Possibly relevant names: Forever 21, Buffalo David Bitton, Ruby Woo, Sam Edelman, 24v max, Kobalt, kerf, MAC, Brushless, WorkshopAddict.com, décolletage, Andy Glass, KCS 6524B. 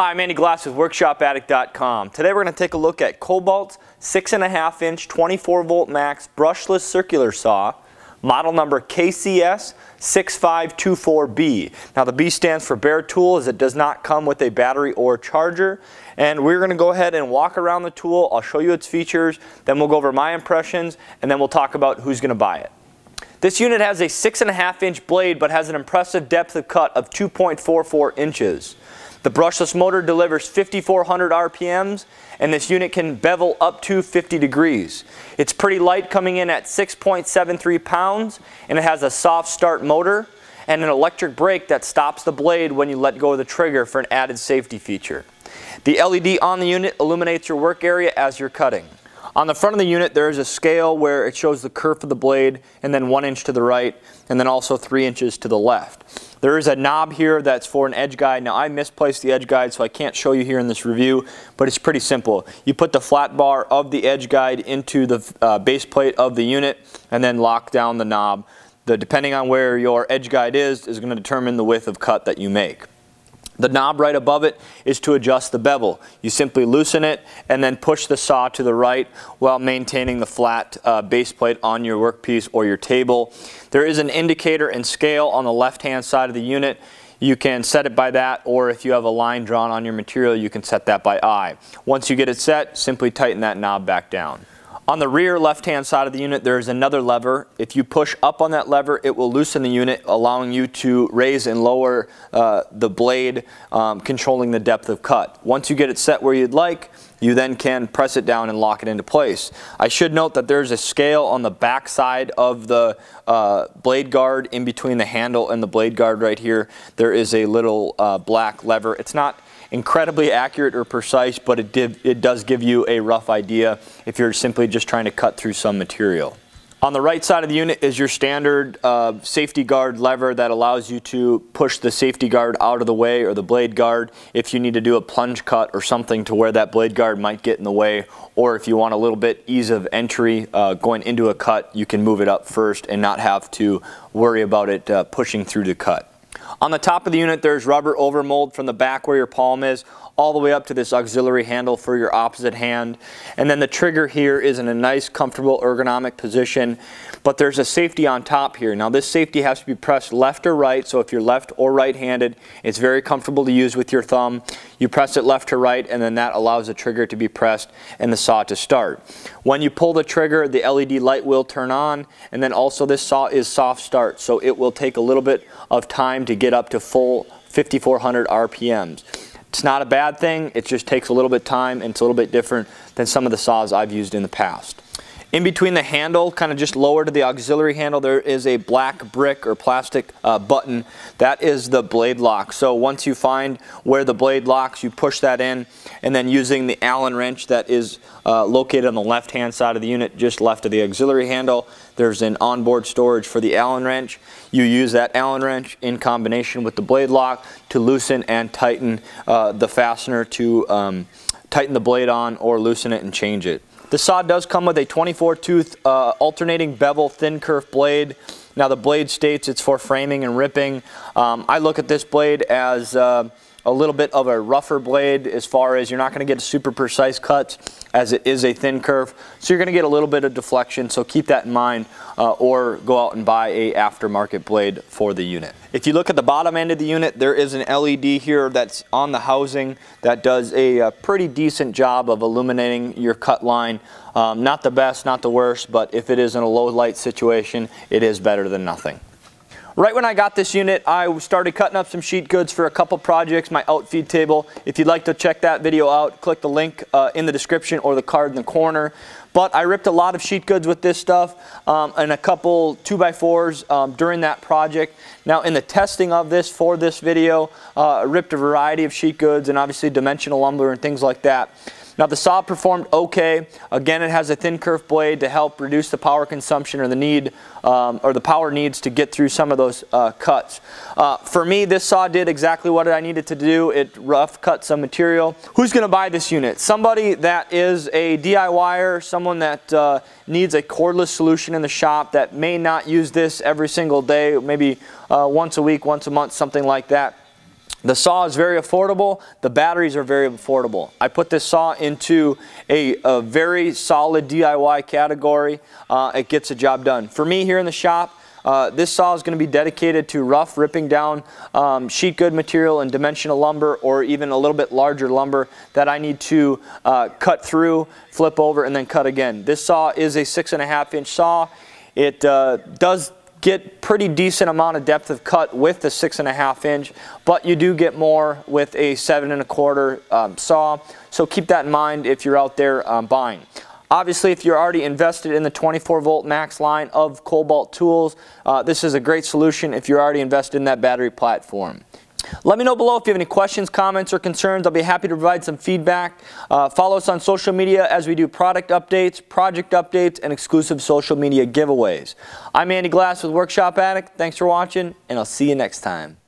Hi, I'm Andy Glass with WorkshopAddict.com. Today we're going to take a look at Kobalt's 6.5 inch 24 volt max brushless circular saw, model number KCS 6524B. Now the B stands for bare tool as it does not come with a battery or charger, and we're going to go ahead and walk around the tool. I'll show you its features, then we'll go over my impressions, and then we'll talk about who's going to buy it. This unit has a 6.5 inch blade but has an impressive depth of cut of 2.44 inches. The brushless motor delivers 5,400 RPMs, and this unit can bevel up to 50 degrees. It's pretty light, coming in at 6.73 pounds, and it has a soft start motor and an electric brake that stops the blade when you let go of the trigger for an added safety feature. The LED on the unit illuminates your work area as you're cutting. On the front of the unit there is a scale where it shows the curve of the blade, and then 1 inch to the right, and then also 3 inches to the left. There is a knob here that's for an edge guide. Now I misplaced the edge guide so I can't show you here in this review, but it's pretty simple. You put the flat bar of the edge guide into the base plate of the unit and then lock down the knob. Depending on where your edge guide is going to determine the width of cut that you make. The knob right above it is to adjust the bevel. You simply loosen it and then push the saw to the right while maintaining the flat base plate on your workpiece or your table. There is an indicator and scale on the left hand side of the unit. You can set it by that, or if you have a line drawn on your material you can set that by eye. Once you get it set, simply tighten that knob back down. On the rear left hand side of the unit there is another lever. If you push up on that lever it will loosen the unit, allowing you to raise and lower the blade, controlling the depth of cut. Once you get it set where you'd like, you then can press it down and lock it into place. I should note that there's a scale on the back side of the blade guard. In between the handle and the blade guard right here there is a little black lever. It's not incredibly accurate or precise, but it does give you a rough idea if you're simply just trying to cut through some material. On the right side of the unit is your standard safety guard lever that allows you to push the safety guard out of the way, or the blade guard, if you need to do a plunge cut or something to where that blade guard might get in the way, or if you want a little bit ease of entry going into a cut, you can move it up first and not have to worry about it pushing through the cut. On the top of the unit there's rubber overmold from the back where your palm is all the way up to this auxiliary handle for your opposite hand, and then the trigger here is in a nice comfortable ergonomic position, but there's a safety on top here. Now this safety has to be pressed left or right, so if you're left or right handed it's very comfortable to use with your thumb. You press it left to right and then that allows the trigger to be pressed and the saw to start. When you pull the trigger the LED light will turn on, and then also this saw is soft start, so it will take a little bit of time to get up to full 5,400 RPMs. It's not a bad thing, it just takes a little bit of time and it's a little bit different than some of the saws I've used in the past. In between the handle, kind of just lower to the auxiliary handle, there is a black brick or plastic button. That is the blade lock. So once you find where the blade locks, you push that in, and then using the Allen wrench that is located on the left hand side of the unit, just left of the auxiliary handle, there's an onboard storage for the Allen wrench. You use that Allen wrench in combination with the blade lock to loosen and tighten the fastener to tighten the blade on or loosen it and change it. The saw does come with a 24-tooth alternating bevel thin kerf blade. Now the blade states it's for framing and ripping. I look at this blade as a little bit of a rougher blade, as far as you're not going to get super precise cuts as it is a thin kerf, so you're going to get a little bit of deflection, so keep that in mind, or go out and buy a aftermarket blade for the unit. If you look at the bottom end of the unit there is an LED here that's on the housing that does a pretty decent job of illuminating your cut line. Not the best, not the worst, but if it is in a low light situation it is better than nothing. Right when I got this unit, I started cutting up some sheet goods for a couple projects, my outfeed table. If you'd like to check that video out, click the link in the description or the card in the corner. But I ripped a lot of sheet goods with this stuff and a couple 2x4s during that project. Now in the testing of this for this video, I ripped a variety of sheet goods and obviously dimensional lumber and things like that. Now the saw performed okay. Again, it has a thin kerf blade to help reduce the power consumption or the need power needs to get through some of those cuts. For me, this saw did exactly what I needed to do. It rough cut some material. Who's going to buy this unit? Somebody that is a DIYer, someone that needs a cordless solution in the shop, that may not use this every single day, maybe once a week, once a month, something like that. The saw is very affordable. The batteries are very affordable. I put this saw into a very solid DIY category. It gets the job done. For me here in the shop, this saw is going to be dedicated to rough ripping down sheet good material and dimensional lumber, or even a little bit larger lumber that I need to cut through, flip over, and then cut again. This saw is a 6.5-inch saw. It does get pretty decent amount of depth of cut with the 6.5-inch, but you do get more with a 7.25 saw. So keep that in mind if you're out there buying. Obviously, if you're already invested in the 24-volt max line of Kobalt tools, this is a great solution if you're already invested in that battery platform. Let me know below if you have any questions, comments, or concerns. I'll be happy to provide some feedback. Follow us on social media as we do product updates, project updates, and exclusive social media giveaways. I'm Andy Glass with Workshop Addict. Thanks for watching, and I'll see you next time.